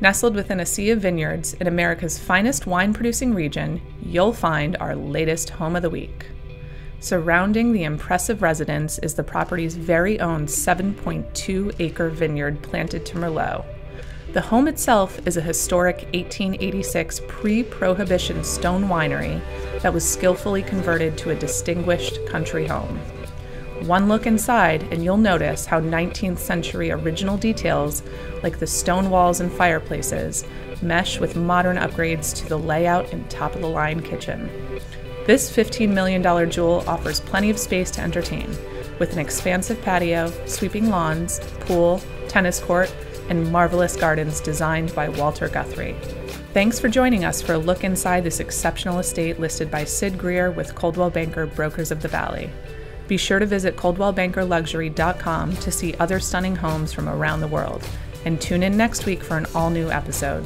Nestled within a sea of vineyards in America's finest wine-producing region, you'll find our latest home of the week. Surrounding the impressive residence is the property's very own 7.2-acre vineyard planted to Merlot. The home itself is a historic 1886 pre-Prohibition stone winery that was skillfully converted to a distinguished country home. One look inside and you'll notice how 19th century original details like the stone walls and fireplaces mesh with modern upgrades to the layout and top-of-the-line kitchen. This $15 million jewel offers plenty of space to entertain, with an expansive patio, sweeping lawns, pool, tennis court, and marvelous gardens designed by Walter Guthrie. Thanks for joining us for a look inside this exceptional estate listed by Cyd Greer with Coldwell Banker Brokers of the Valley. Be sure to visit coldwellbankerluxury.com to see other stunning homes from around the world, and tune in next week for an all-new episode.